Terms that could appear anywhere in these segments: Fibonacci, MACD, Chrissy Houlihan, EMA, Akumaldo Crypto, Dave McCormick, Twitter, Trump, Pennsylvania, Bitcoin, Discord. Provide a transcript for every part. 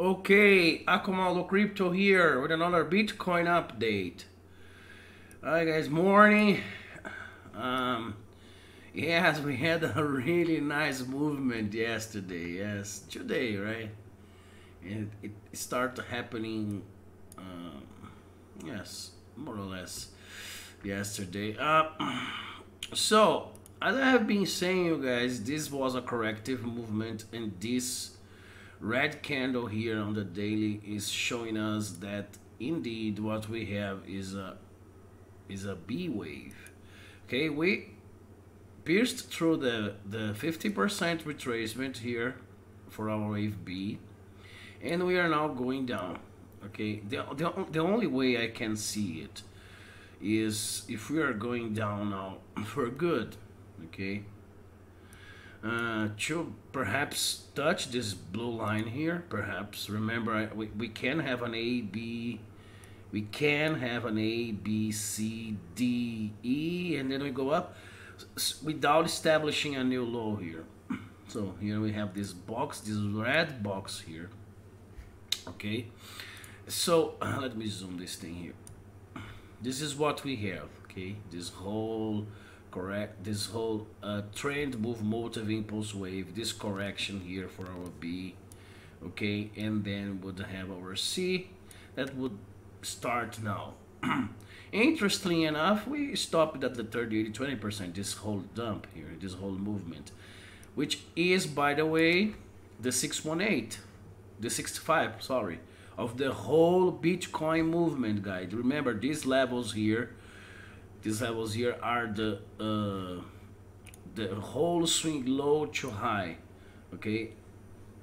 Okay, Akumaldo Crypto here with another Bitcoin update. Alright guys, morning. Yes, we had a really nice movement yesterday. Yes, today, right? And it started happening, yes, more or less yesterday. So, as I have been saying, you guys, this was a corrective movement, and this red candle here on the daily is showing us that indeed what we have is a B wave. Okay, we pierced through the 50% retracement here for our wave B, and we are now going down. Okay, the only way I can see it is if we are going down now for good. Okay, to perhaps touch this blue line here, perhaps. Remember, we can have an A, B, we can have an A, B, C, D, E, and then we go up without establishing a new low here. So here we have this box, this red box here. Okay, so let me zoom this thing here. This is what we have. Okay, this whole trend move, motive, impulse wave, this correction here for our B. Okay, and then would have our C that would start now. Interestingly enough, we stopped at the 30, 80, 20%, this whole dump here, this whole movement, which is, by the way, the 618, the 65, sorry, of the whole Bitcoin movement, guys. Remember, these levels here, these levels here are the whole swing low to high, okay,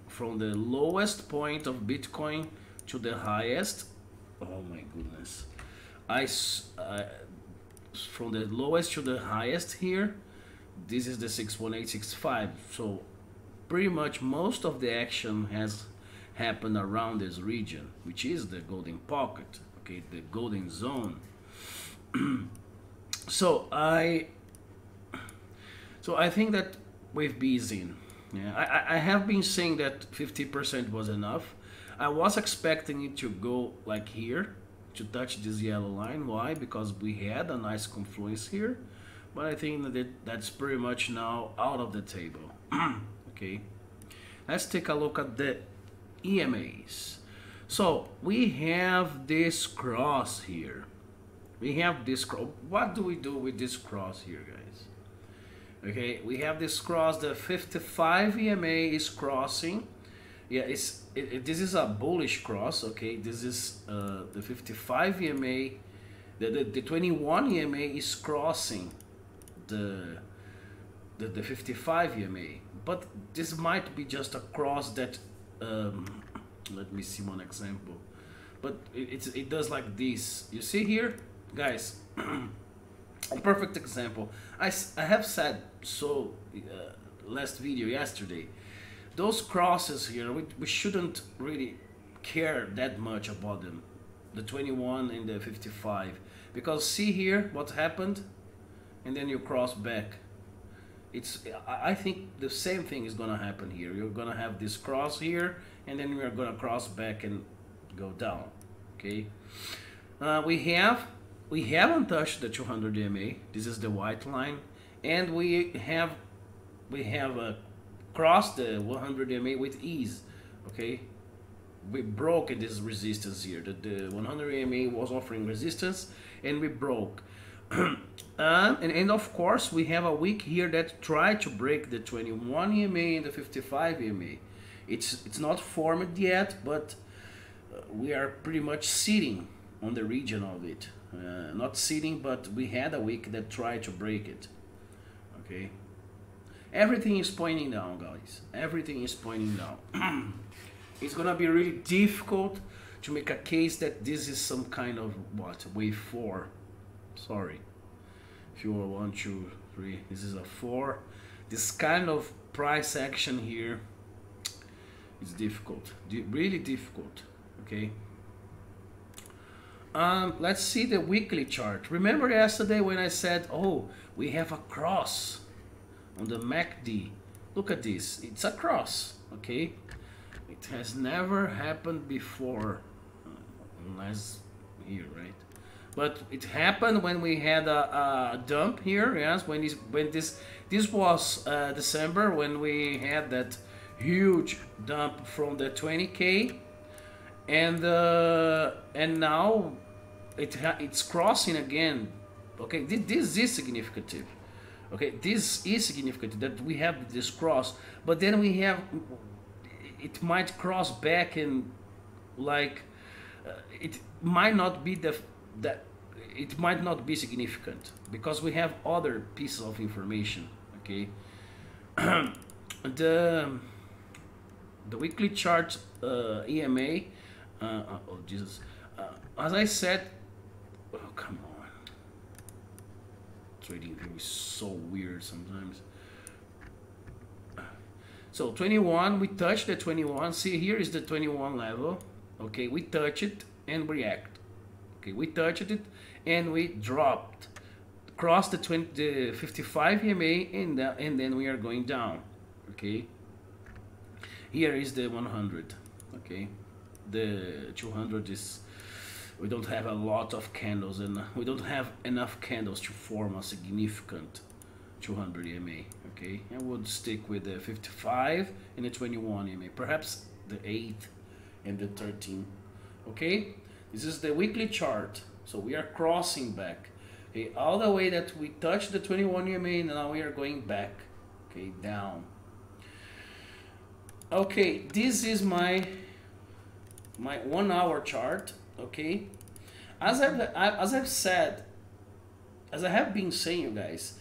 from the lowest point of Bitcoin to the highest. Oh my goodness! From the lowest to the highest here. This is the 61865. So pretty much most of the action has happened around this region, which is the golden pocket, okay, the golden zone. So I think that wave B is in. Yeah, I have been saying that 50% was enough. I was expecting it to go like here, to touch this yellow line. Why? Because we had a nice confluence here, but I think that that's pretty much now out of the table. Okay, let's take a look at the EMAs. So we have this cross here. We have this cross. What do we do with this cross here, guys? Okay, we have this cross. The 55 EMA is crossing. Yeah, this is a bullish cross. Okay, this is the 55 EMA. The 21 EMA is crossing the 55 EMA. But this might be just a cross that. Let me see one example. But it does like this. You see here, guys, a perfect example. I have said so last video yesterday, those crosses here, we shouldn't really care that much about them, the 21 and the 55, because see here what happened, and then you cross back. I think the same thing is gonna happen here. You're gonna have this cross here, and then we're gonna cross back and go down. Okay, we haven't touched the 200 EMA. This is the white line, and we have crossed the 100 EMA with ease. Okay, we broke this resistance here. The 100 EMA was offering resistance, and we broke. And of course we have a wick here that tried to break the 21 EMA and the 55 EMA. It's not formed yet, but we are pretty much sitting on the region of it. Not sitting, but we had a wick that tried to break it. Okay, everything is pointing down, guys. Everything is pointing down. It's gonna be really difficult to make a case that this is some kind of what, wave 4. Sorry, if you were 1, 2, 3, this is a 4. This kind of price action here is difficult, really difficult. Okay, let's see the weekly chart. Remember yesterday when I said, oh, we have a cross on the MACD? Look at this, it's a cross. Okay, It has never happened before, unless here, right? But it happened when we had a dump here, yes, when this was December, when we had that huge dump from the 20K, and now it's crossing again. Okay, this is significant. Okay, this is significant that we have this cross, but then we have, it might cross back and like it might not be it might not be significant because we have other pieces of information. Okay, the weekly chart EMA. Oh Jesus! As I said, oh come on. Trading view is so weird sometimes. So 21, we touch the 21. See, here is the 21 level. Okay, we touch it and react. Okay, we touched it and we dropped, crossed the 55 EMA, and then we are going down. Okay, here is the 100. Okay, the 200 is, we don't have a lot of candles, and we don't have enough candles to form a significant 200 EMA. Okay, I would stick with the 55 and the 21 EMA, perhaps the 8 and the 13. Okay, this is the weekly chart, so we are crossing back. Okay, all the way that we touched the 21 EMA, and now we are going back. Okay, down. Okay, this is my 1 hour chart. Okay, as I have been saying, you guys,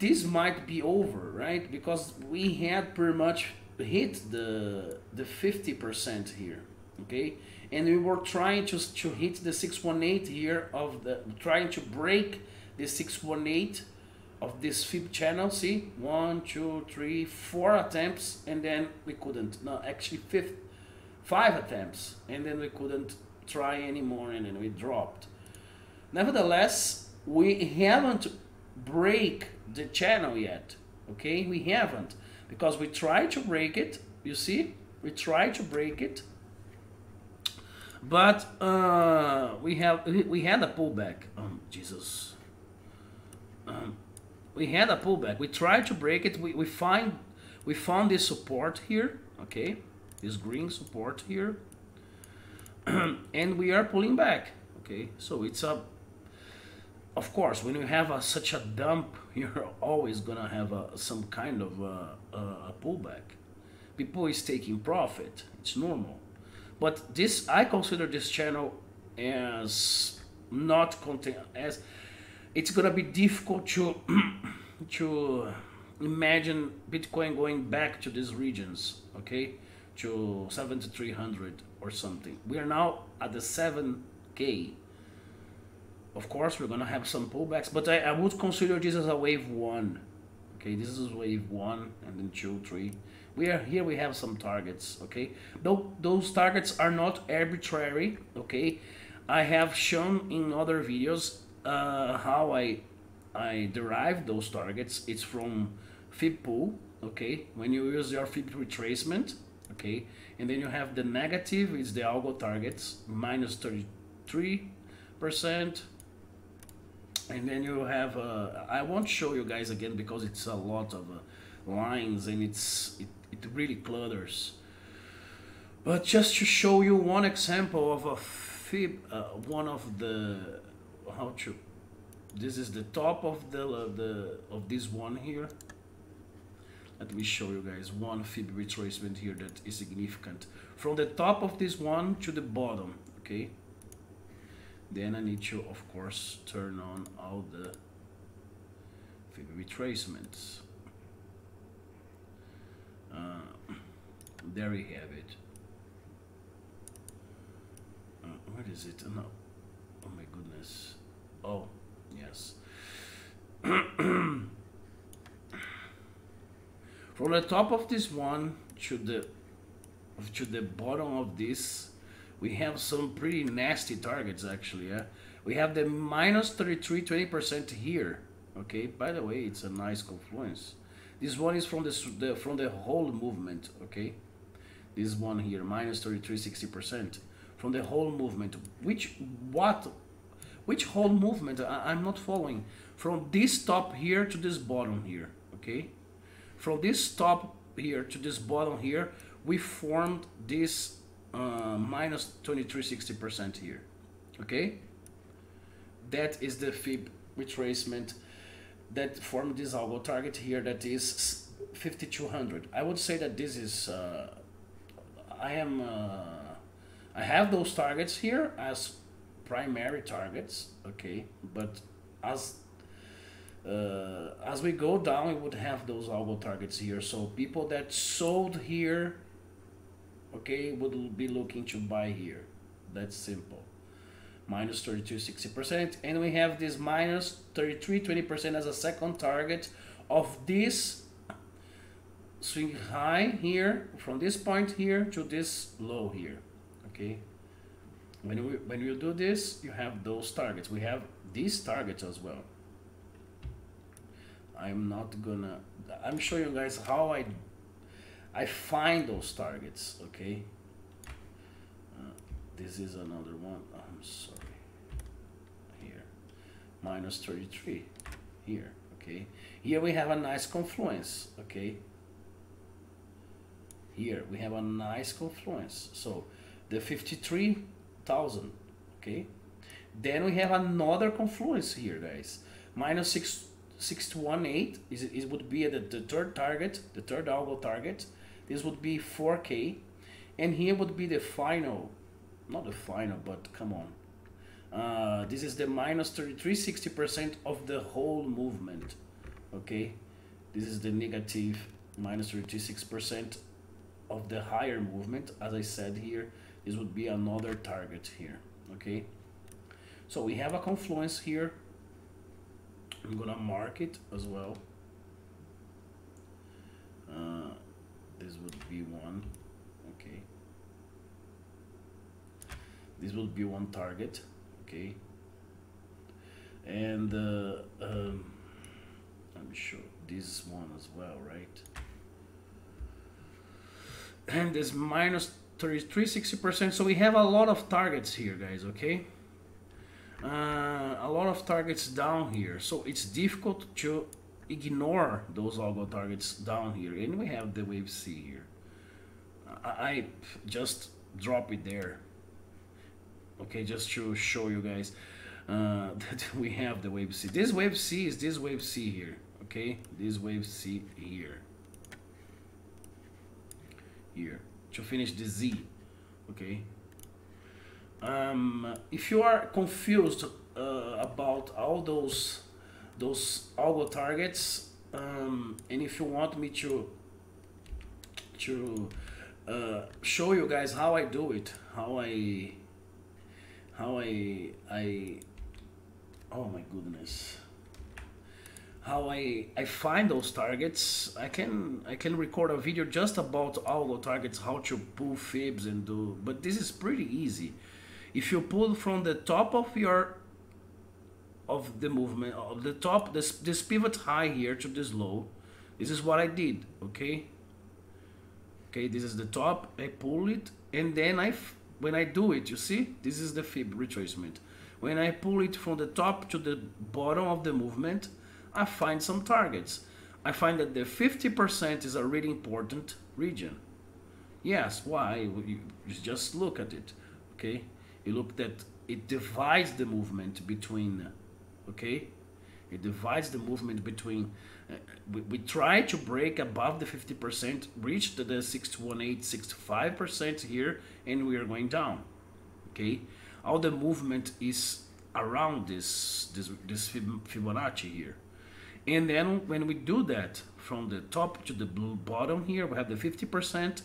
this might be over, right? Because we had pretty much hit the 50% here, okay, and we were trying to hit the 618 here, of the trying to break the 618 of this FIB channel. See, 1, 2, 3, 4 attempts, and then we couldn't. No, actually 5 attempts, and then we couldn't try anymore, and then we dropped. Nevertheless, we haven't break the channel yet. Okay, we haven't, because we tried to break it. You see, we tried to break it, but we had a pullback. Jesus, we had a pullback. We tried to break it. We found this support here. Okay, this green support here. And we are pulling back. Okay, so it's a, of course, when you have such a dump, you're always gonna have some kind of a pullback. People is taking profit, it's normal. But this, I consider this channel as not contain, as it's gonna be difficult to to imagine Bitcoin going back to these regions. Okay, to 7,300 or something. We are now at the 7K. Of course, we're gonna have some pullbacks, but I would consider this as a wave one. Okay, this is wave one, and then 2, 3. We are here. We have some targets. Okay, though those targets are not arbitrary. Okay, I have shown in other videos how I derive those targets. It's from FIB pool. Okay, when you use your FIB retracement. Okay, and then you have the negative, is the algo targets, minus 33%, and then you have I won't show you guys again because it's a lot of lines, and it really clutters, but just to show you one example of a FIB, one of the, how to, this is the top of the of this one here. Let me show you guys one FIB retracement here that is significant. From the top of this one to the bottom, okay? Then I need to, of course, turn on all the FIB retracements. There we have it. Where is it? No. Oh my goodness. Oh, yes. From the top of this one to the bottom of this, we have some pretty nasty targets actually. Yeah, we have the minus 33%, 20% here. Okay, by the way, it's a nice confluence. This one is from the whole movement. Okay, this one here, minus 33.60% from the whole movement. Which whole movement? I'm not following. From this top here to this bottom here, okay? From this top here to this bottom here, we formed this minus 23.60% here, okay? That is the fib retracement that formed this algo target here, that is 5200. I would say that this is I have those targets here as primary targets, okay, but as we go down, we would have those algo targets here. So people that sold here, okay, would be looking to buy here. That's simple. Minus 32.60%, and we have this minus 33.20% as a second target of this swing high here, from this point here to this low here, okay? When you do this, you have those targets. We have these targets as well. I'm showing you guys how I find those targets, okay? This is another one. I'm sorry. Here, minus 33 here, okay? Here we have a nice confluence, okay? Here we have a nice confluence. So the 53,000, okay? Then we have another confluence here, guys. Minus 6,618 is, it would be at the third target, the third algo target. This would be 4K, and here would be the final, not the final, but come on, this is the minus 33.60% of the whole movement, okay? This is the negative minus 36% of the higher movement. As I said here, this would be another target here, okay? So we have a confluence here. I'm gonna mark it as well. This would be one, okay? This would be one target, okay? And I'm sure this one as well, right? And this minus 33.60%. So we have a lot of targets here, guys, okay? A lot of targets down here, so it's difficult to ignore those algo targets down here. And we have the wave C here. I just drop it there, okay, just to show you guys that we have the wave C. This wave C is this wave C here, okay? This wave C here, here to finish the Z, okay? If you are confused about all those algo targets, and if you want me to show you guys how I do it, how I oh my goodness, how I find those targets, I can record a video just about algo targets, how to pull fibs and do, but this is pretty easy. If you pull from the top of your the movement, of the top, this pivot high here to this low, this is what I did, okay? Okay, this is the top, I pull it, and then when I do it, you see, this is the fib retracement. When I pull it from the top to the bottom of the movement, I find some targets. I find that the 50% is a really important region. Yes, why? You just look at it, okay? You look that it divides the movement between, okay? It divides the movement between, we try to break above the 50%, reach to the 618, 65% here, and we are going down, okay? All the movement is around this Fibonacci here. And then when we do that, from the top to the bottom here, we have the 50%,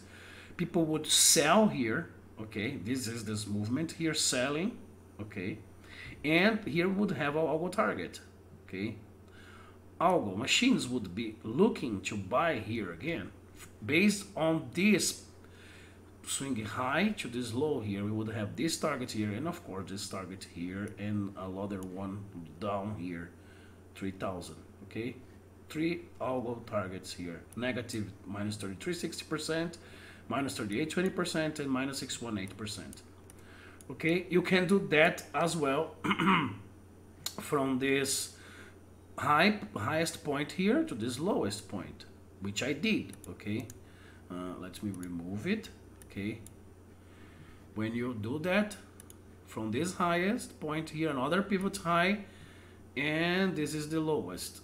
people would sell here, okay? This is this movement here, selling, okay? And here would have our algo target, okay? Algo machines would be looking to buy here again. Based on this swing high to this low here, we would have this target here, and of course this target here, and another one down here, 3,000, okay? Three algo targets here, negative minus 33.60%, minus 38.20% and minus 6.18%. Okay, you can do that as well from this highest point here to this lowest point, which I did. Okay, let me remove it. Okay, when you do that, from this highest point here, another pivot high, and this is the lowest,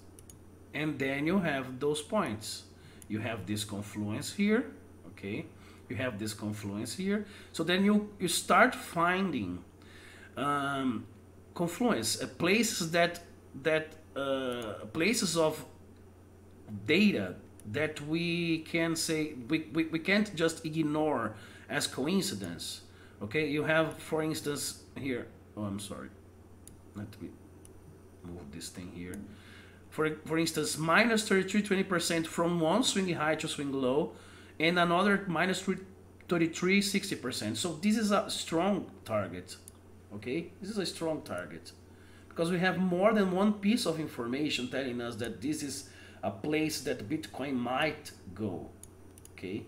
and then you have those points. You have this confluence here. Okay, you have this confluence here. So then you start finding confluence, places places of data that we can say we can't just ignore as coincidence. Okay, you have, for instance, here. Oh, I'm sorry. Let me move this thing here. For instance, minus 33.20% from one swing high to swing low, and another minus 33.60%. So this is a strong target. Okay, this is a strong target because we have more than one piece of information telling us that this is a place that Bitcoin might go. Okay,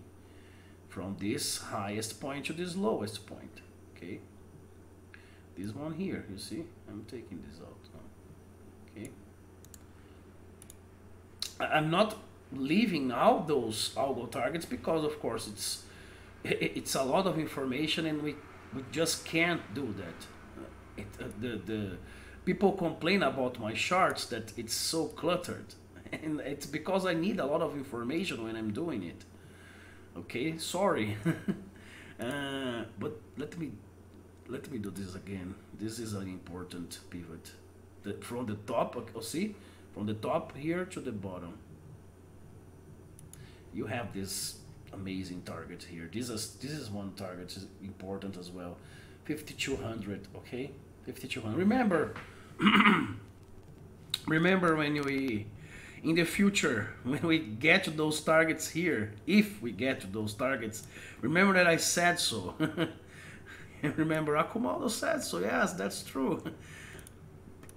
from this highest point to this lowest point. Okay, this one here. You see, I'm taking this out now. Okay. I'm not leaving out those algo targets because, of course, it's a lot of information and we just can't do that. The people complain about my charts that it's so cluttered, and it's because I need a lot of information when I'm doing it. Okay, sorry, but let me do this again. This is an important pivot. From the top, okay, see. From the top here to the bottom, you have this amazing target here. This is one target, is important as well. 5,200, okay, 5,200. Remember when we, in the future, when we get to those targets here, if we get to those targets, remember that I said so. And remember, Akumaldo said so. Yes, that's true.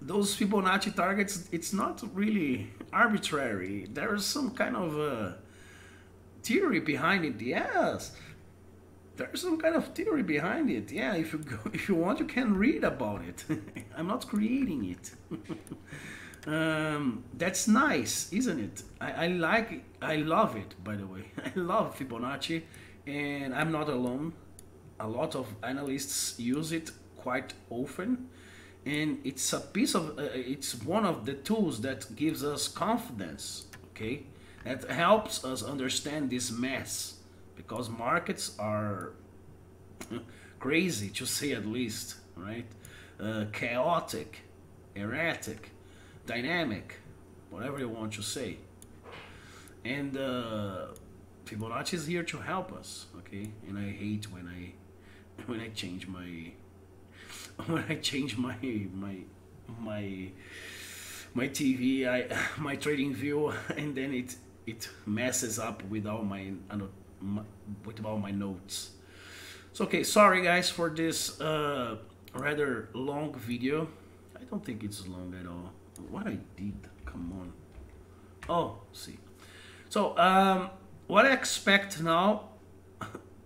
Those Fibonacci targets, it's not really arbitrary. There is some kind of theory behind it. Yes, there's some kind of theory behind it. Yeah, if you want, you can read about it. I'm not creating it. That's nice, isn't it? I like it. I love it, by the way. I love Fibonacci, and I'm not alone. A lot of analysts use it quite often. And it's a piece of, it's one of the tools that gives us confidence, okay? That helps us understand this mess, because markets are crazy, to say at least, right? Chaotic, erratic, dynamic, whatever you want to say. And Fibonacci is here to help us, okay? And I hate when I change my... when I change my TV, my trading view, and then it messes up with all my notes. So okay, sorry guys for this rather long video. I don't think it's long at all. What I did? Come on. Oh, see. So what I expect now,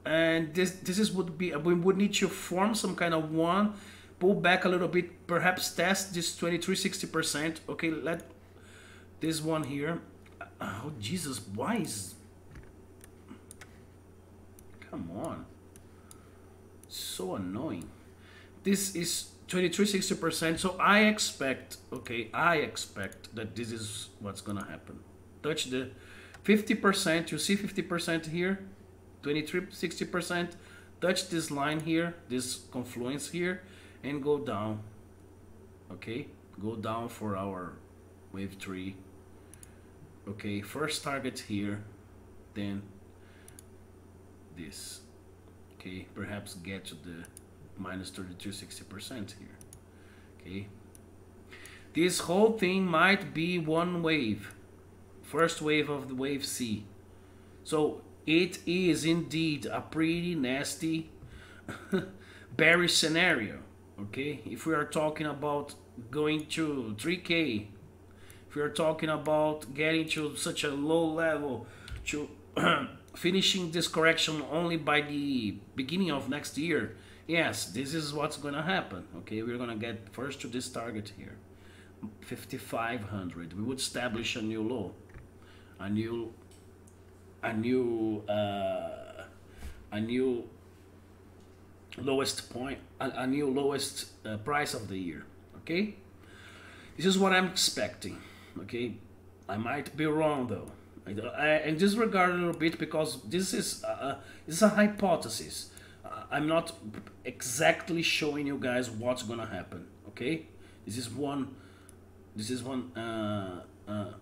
and this would be, we would need to form some kind of one. Pull back a little bit, perhaps test this 23.60%. Okay, let this one here. Oh Jesus, why is? Come on, so annoying. This is 23.60%. So I expect, okay, I expect that this is what's gonna happen. Touch the 50%. You see 50% here, 23.60%. Touch this line here, this confluence here, and go down. Okay, go down for our wave 3. Okay, first target here, then this. Okay, perhaps get to the minus 32.60% here. Okay, this whole thing might be one wave, first wave of the wave C. So it is indeed a pretty nasty bearish scenario. Okay, if we are talking about going to 3K, if we are talking about getting to such a low level, to finishing this correction only by the beginning of next year. Yes, this is what's gonna happen. Okay, we're gonna get first to this target here, 5,500. We would establish a new low, a new lowest point, a new lowest price of the year. Okay, this is what I'm expecting. Okay, I might be wrong though. I disregard a little bit because this is a hypothesis. I'm not exactly showing you guys what's gonna happen. Okay, this is one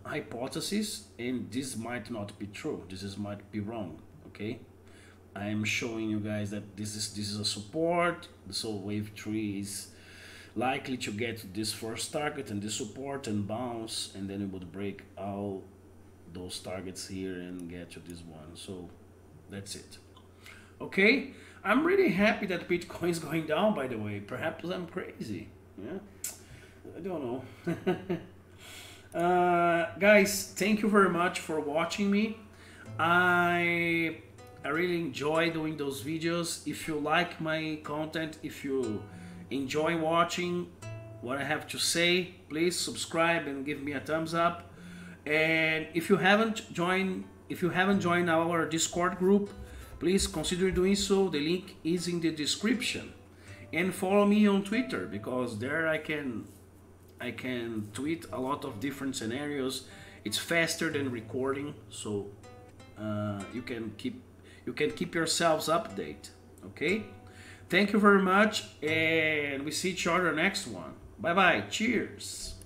hypothesis, and this might not be true. This might be wrong. Okay, I am showing you guys that this is a support. So wave 3 is likely to get this first target and this support and bounce, and then it would break all those targets here and get to this one. So that's it. Okay, I'm really happy that Bitcoin is going down, by the way. Perhaps I'm crazy. Yeah, I don't know. Guys, thank you very much for watching me. I really enjoy doing those videos. If you like my content, if you enjoy watching what I have to say, please subscribe and give me a thumbs up. And if you haven't joined our Discord group, please consider doing so. The link is in the description. And follow me on Twitter, because there I can tweet a lot of different scenarios. It's faster than recording, so you can keep yourselves updated. Okay, thank you very much, and we see each other next one. Bye bye. Cheers.